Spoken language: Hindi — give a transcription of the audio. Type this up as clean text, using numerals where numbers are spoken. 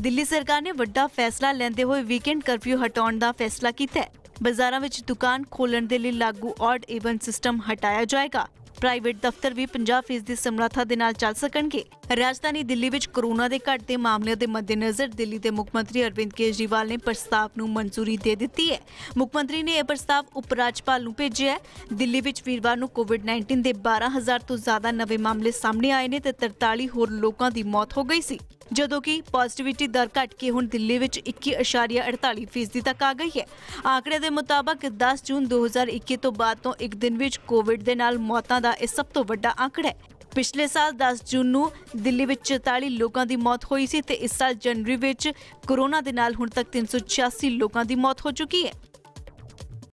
दिल्ली सरकार ने वड्डा फैसला लेंदे हुए वीकेंड कर्फ्यू हटाने का फैसला किया। बाजारों में दुकान खोलने के लिए लागू ऑड इवन सिस्टम हटाया जाएगा। प्राइवेट दफ्तर भी 50% समर्था दे नाल चल सकणगे। राजधानी दिल्ली विच कोरोना के घटते मामलों के मद्देनज़र दिल्ली के मुख्यमंत्री अरविंद केजरीवाल ने प्रस्ताव नूं मंजूरी दे दित्ती है। मुख्यमंत्री ने यह प्रस्ताव उपराजपाल नूं भेजिया है। दिल्ली विच वीरवार नूं कोविड-19 के 12,000 तो ज़्यादा नवे मामले सामने आए ने ते 43 होर लोगों की मौत हो गई सी, जदों कि पॉजिटिविटी दर घट के हुण दिल्ली विच 21.48% तक आ गई है। आंकड़े के मुताबक 10 जून 2021 तो बाद तो एक दिन विच कोविड दे नाल मौतां दा इह सब तो वड्डा आंकड़ा है। पिछले साल 10 जून नूं दिल्ली विच 44 लोगों की मौत हुई सी ते इस साल जनवरी विच कोरोना दे नाल हुण तक 386 लोगों की मौत हो चुकी है।